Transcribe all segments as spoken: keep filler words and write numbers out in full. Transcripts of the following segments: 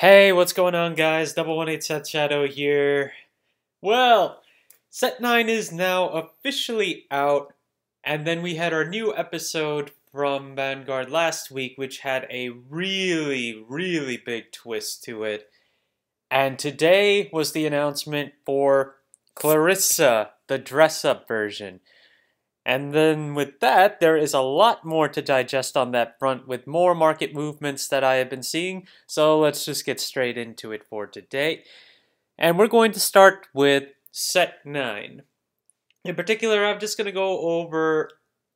Hey, what's going on, guys? double one eight Set Shadow here. Well, Set nine is now officially out, and then we had our new episode from Vanguard last week, which had a really, really big twist to it. And today was the announcement for Clarissa, the dress-up version. And then with that, there is a lot more to digest on that front with more market movements that I have been seeing. So let's just get straight into it for today. And we're going to start with Set nine. In particular, I'm just going to go over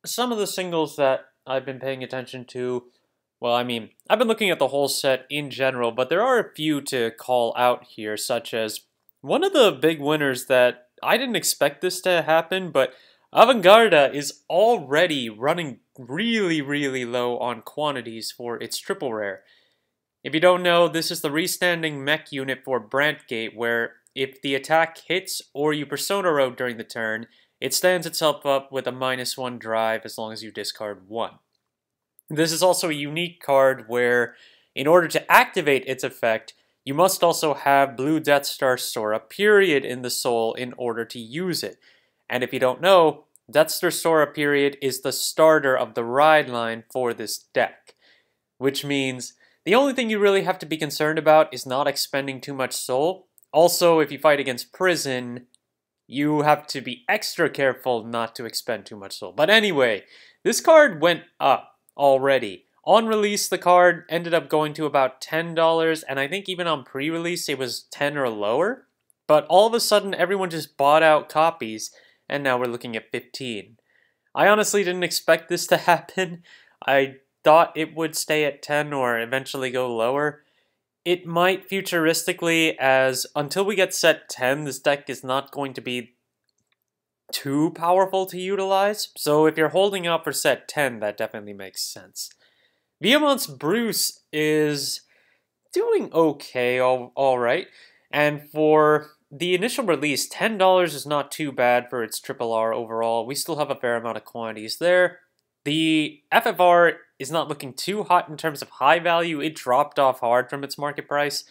some of the singles that I've been paying attention to. Well, I mean, I've been looking at the whole set in general, but there are a few to call out here, such as one of the big winners that I didn't expect this to happen, but Avant Garde is already running really, really low on quantities for its triple rare. If you don't know, this is the restanding mech unit for Brandt Gate, where if the attack hits or you Persona Road during the turn, it stands itself up with a minus one drive as long as you discard one. This is also a unique card where, in order to activate its effect, you must also have Blue Death Star Sora period in the soul in order to use it. And if you don't know, Deathster Sora period is the starter of the ride line for this deck. Which means the only thing you really have to be concerned about is not expending too much soul. Also, if you fight against prison, you have to be extra careful not to expend too much soul. But anyway, this card went up already. On release, the card ended up going to about ten dollars, and I think even on pre-release it was ten dollars or lower. But all of a sudden, everyone just bought out copies, and now we're looking at fifteen. I honestly didn't expect this to happen. I thought it would stay at ten or eventually go lower. It might futuristically, as until we get set ten, this deck is not going to be too powerful to utilize. So if you're holding out for set ten, that definitely makes sense. Viamant's Bruce is doing okay, all, all right. And for the initial release, ten dollars is not too bad for its triple R overall. We still have a fair amount of quantities there. The F F R is not looking too hot in terms of high value. It dropped off hard from its market price.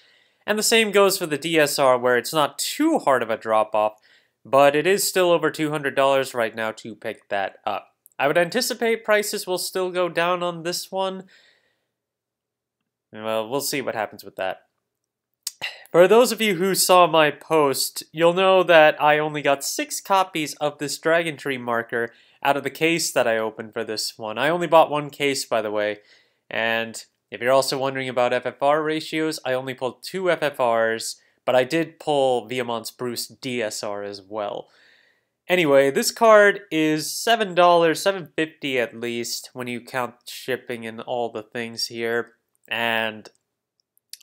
And the same goes for the D S R, where it's not too hard of a drop-off, but it is still over two hundred dollars right now to pick that up. I would anticipate prices will still go down on this one. Well, we'll see what happens with that. For those of you who saw my post, you'll know that I only got six copies of this Dragon Tree marker out of the case that I opened for this one. I only bought one case, by the way, and if you're also wondering about F F R ratios, I only pulled two F F Rs, but I did pull Viamant's Bruce D S R as well. Anyway, this card is seven dollars, seven fifty at least, when you count shipping and all the things here, and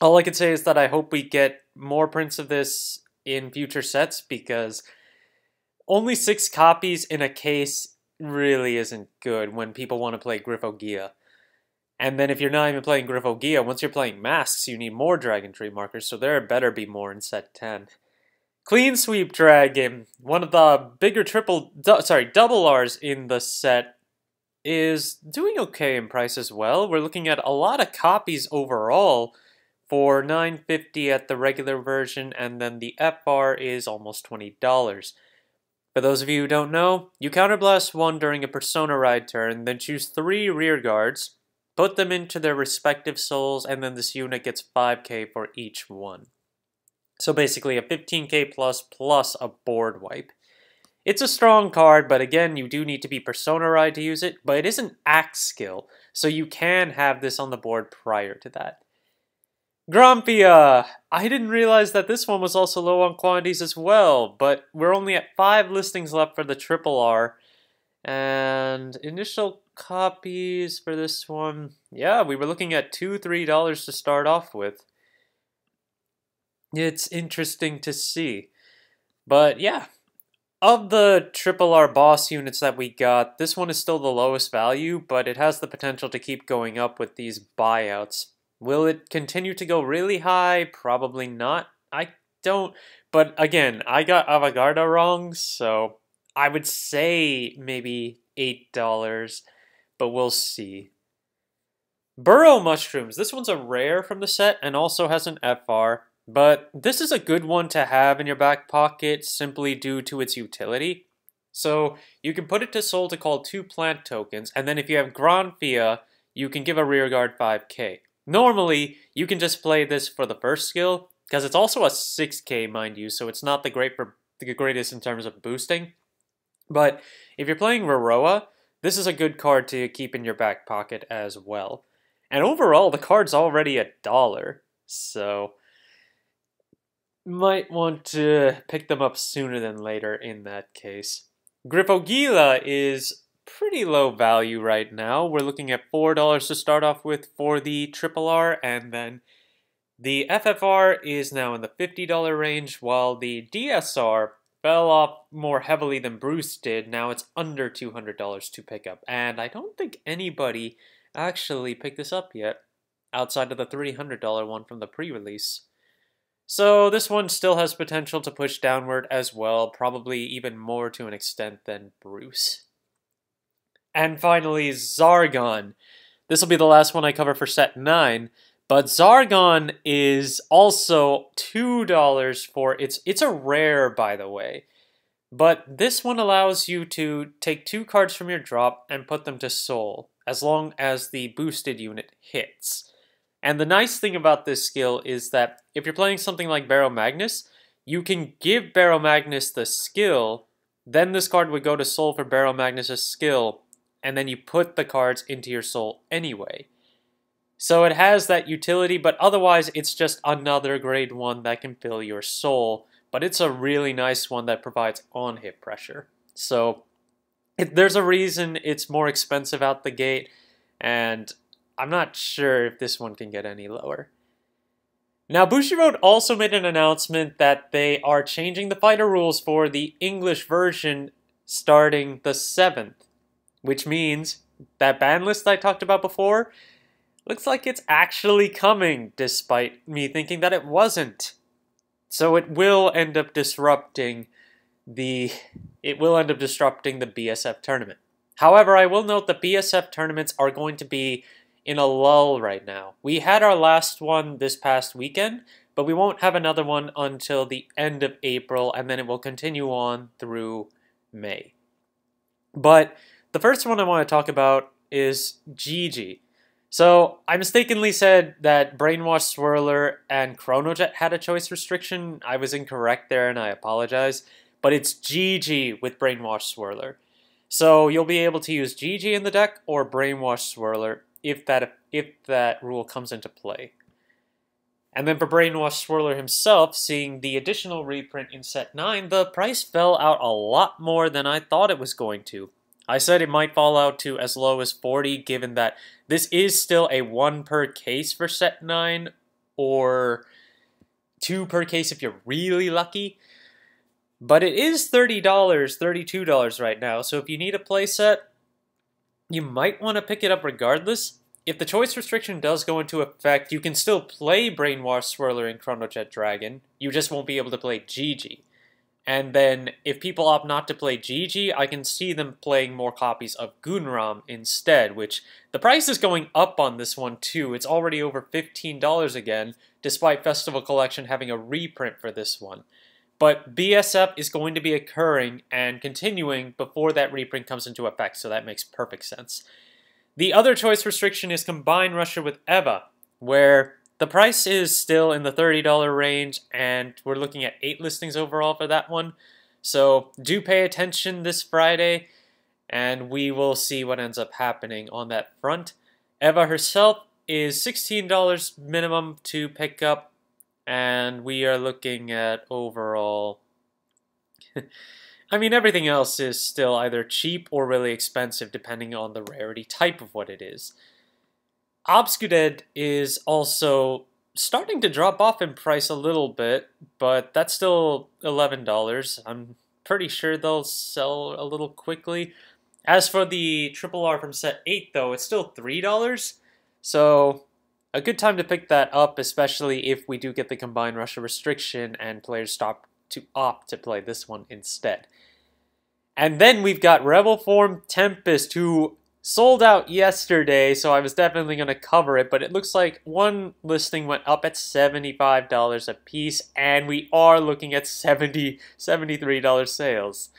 all I can say is that I hope we get more prints of this in future sets, because only six copies in a case really isn't good when people want to play Griffogia. And then if you're not even playing Griffogia, once you're playing Masks, you need more Dragon Tree markers, so there better be more in set ten. Clean Sweep Dragon, one of the bigger triple, du sorry, double R's in the set, is doing okay in price as well. We're looking at a lot of copies overall, for nine fifty at the regular version, and then the F R is almost twenty dollars. For those of you who don't know, you counterblast one during a Persona Ride turn, then choose three rear guards, put them into their respective souls, and then this unit gets five K for each one. So basically a fifteen K plus plus a board wipe. It's a strong card, but again, you do need to be Persona Ride to use it, but it is an axe skill, so you can have this on the board prior to that. Grampia! I didn't realize that this one was also low on quantities as well, but we're only at five listings left for the triple R. And initial copies for this one, yeah, we were looking at two dollars, three dollars to start off with. It's interesting to see. But yeah, of the triple R boss units that we got, this one is still the lowest value, but it has the potential to keep going up with these buyouts. Will it continue to go really high? Probably not. I don't. But again, I got Avant Garde wrong, so I would say maybe eight dollars, but we'll see. Burrow Mushrooms. This one's a rare from the set and also has an F R, but this is a good one to have in your back pocket simply due to its utility. So you can put it to soul to call two plant tokens, and then if you have Grampia, you can give a rearguard five K. Normally, you can just play this for the first skill, because it's also a six K, mind you, so it's not the great for the greatest in terms of boosting. But if you're playing Raroa, this is a good card to keep in your back pocket as well. And overall, the card's already a dollar, so might want to pick them up sooner than later in that case. Gryphogila is pretty low value right now. We're looking at four dollars to start off with for the triple R, and then the F F R is now in the fifty dollar range, while the D S R fell off more heavily than Bruce did. Now it's under two hundred dollars to pick up, and I don't think anybody actually picked this up yet, outside of the three hundred dollar one from the pre-release. So this one still has potential to push downward as well, probably even more to an extent than Bruce. And finally, Zargon. This will be the last one I cover for set nine, but Zargon is also two dollars for its... It's a rare, by the way, but this one allows you to take two cards from your drop and put them to soul, as long as the boosted unit hits. And the nice thing about this skill is that if you're playing something like Barrow Magnus, you can give Barrow Magnus the skill, then this card would go to soul for Barrow Magnus' skill, and then you put the cards into your soul anyway. So it has that utility, but otherwise it's just another grade one that can fill your soul, but it's a really nice one that provides on-hit pressure. So it, there's a reason it's more expensive out the gate, and I'm not sure if this one can get any lower. Now, Bushiroad also made an announcement that they are changing the fighter rules for the English version starting the seventh, which means that ban list I talked about before looks like it's actually coming, despite me thinking that it wasn't. So it will end up disrupting the it will end up disrupting the B S F tournament. However, I will note the B S F tournaments are going to be in a lull right now. We had our last one this past weekend, but we won't have another one until the end of April, and then it will continue on through May. But the first one I want to talk about is Gigi. So I mistakenly said that Brainwash Swirler and Chronojet had a choice restriction. I was incorrect there, and I apologize. But it's Gigi with Brainwash Swirler. So you'll be able to use Gigi in the deck or Brainwash Swirler if that if that rule comes into play. And then for Brainwash Swirler himself, seeing the additional reprint in set nine, the price fell out a lot more than I thought it was going to. I said it might fall out to as low as forty, given that this is still a one per case for set nine, or two per case if you're really lucky. But it is thirty dollars, thirty-two dollars right now, so if you need a playset, you might want to pick it up regardless. If the choice restriction does go into effect, you can still play Brainwash Swirler and Chronojet Dragon. You just won't be able to play Gigi. And then if people opt not to play Gigi, I can see them playing more copies of Gunram instead, which the price is going up on this one too. It's already over fifteen dollars again, despite Festival Collection having a reprint for this one. But B S F is going to be occurring and continuing before that reprint comes into effect, so that makes perfect sense. The other choice restriction is Combine Russia with Eva, where the price is still in the thirty dollar range, and we're looking at eight listings overall for that one. So do pay attention this Friday, and we will see what ends up happening on that front. Eva herself is sixteen dollars minimum to pick up, and we are looking at overall... I mean, everything else is still either cheap or really expensive, depending on the rarity type of what it is. Obscured is also starting to drop off in price a little bit, but that's still eleven dollars. I'm pretty sure they'll sell a little quickly. As for the triple R from set eight, though, it's still three dollars. So a good time to pick that up, especially if we do get the Combined Russia restriction and players stop to opt to play this one instead. And then we've got Rebel Form Tempest, who sold out yesterday, so I was definitely going to cover it, but it looks like one listing went up at seventy-five dollars a piece, and we are looking at seventy, seventy-three dollar sales.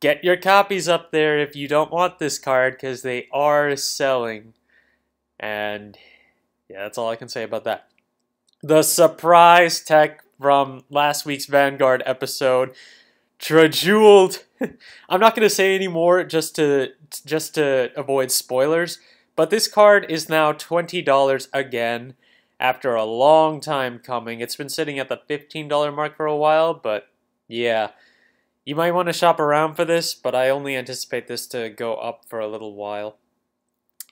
Get your copies up there if you don't want this card, because they are selling. And yeah, that's all I can say about that. The surprise tech from last week's Vanguard episode, Trejeweled. I'm not going to say any more just to just to avoid spoilers, but this card is now twenty dollars again after a long time coming. It's been sitting at the fifteen dollar mark for a while, but yeah. You might want to shop around for this, but I only anticipate this to go up for a little while.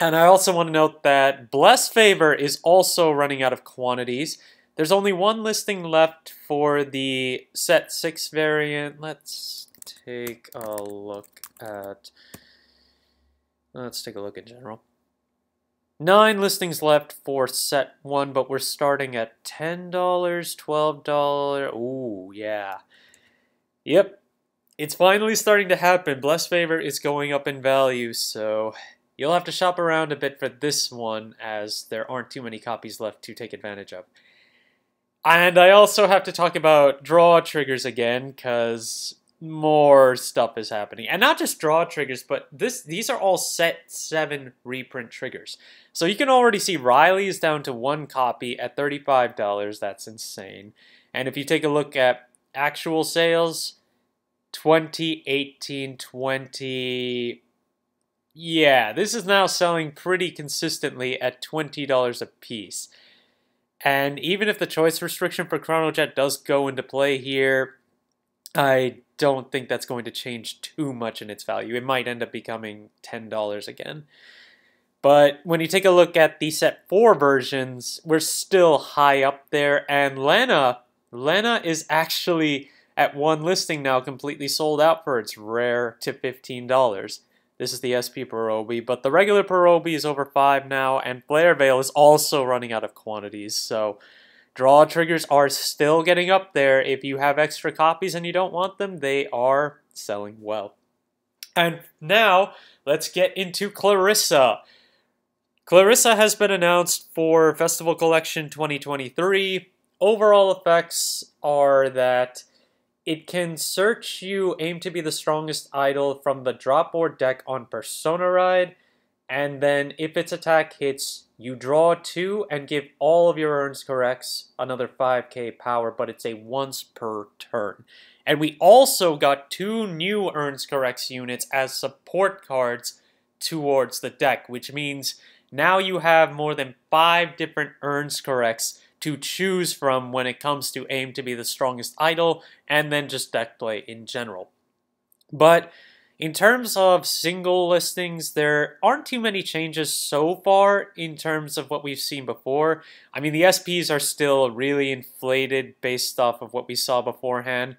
And I also want to note that Blessed Favor is also running out of quantities. There's only one listing left for the Set six variant. Let's take a look at... Let's take a look in general. Nine listings left for Set one, but we're starting at ten dollars, twelve dollars... Ooh, yeah. Yep. It's finally starting to happen. Blessed Favor is going up in value, so you'll have to shop around a bit for this one, as there aren't too many copies left to take advantage of. And I also have to talk about draw triggers again, because more stuff is happening. And not just draw triggers, but this these are all Set seven reprint triggers. So you can already see Riley's down to one copy at thirty-five dollars. That's insane. And if you take a look at actual sales... twenty, eighteen, twenty, yeah, this is now selling pretty consistently at twenty dollars a piece. And even if the choice restriction for Chronojet does go into play here, I don't think that's going to change too much in its value. It might end up becoming ten dollars again. But when you take a look at the Set four versions, we're still high up there. And Lena, Lena is actually... at one listing now, completely sold out for its rare to fifteen dollars. This is the S P Pierobi, but the regular Pierobi is over five now, and Flare Veil is also running out of quantities, so draw triggers are still getting up there. If you have extra copies and you don't want them, they are selling well. And now, let's get into Clarissa. Clarissa has been announced for Festival Collection twenty twenty-three. Overall effects are that... it can search you Aim to Be the Strongest Idol from the drop or deck on Persona Ride, and then if its attack hits, you draw two and give all of your Urns Corrects another five K power, but it's a once per turn. And we also got two new Urns Corrects units as support cards towards the deck, which means now you have more than five different Urns Corrects to choose from when it comes to Aim to Be the Strongest Idol, and then just deck play in general. But in terms of single listings, there aren't too many changes so far in terms of what we've seen before. I mean, the S Ps are still really inflated based off of what we saw beforehand.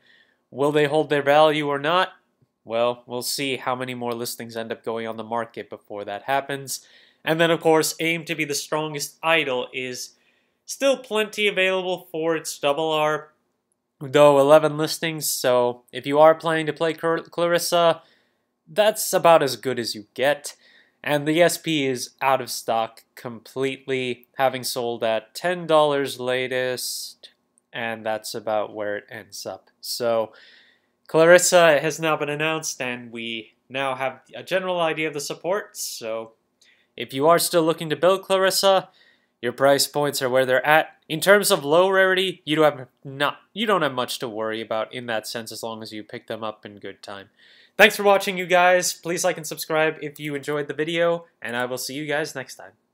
Will they hold their value or not? Well, we'll see how many more listings end up going on the market before that happens. And then, of course, Aim to Be the Strongest Idol is... still plenty available for its double R, though eleven listings, so if you are planning to play Clarissa, that's about as good as you get. And the S P is out of stock completely, having sold at ten dollars latest, and that's about where it ends up. So Clarissa has now been announced, and we now have a general idea of the support, so if you are still looking to build Clarissa, your price points are where they're at. In terms of low rarity, you don't have not you don't have much to worry about in that sense, as long as you pick them up in good time. Thanks for watching, you guys. Please like and subscribe if you enjoyed the video, and I will see you guys next time.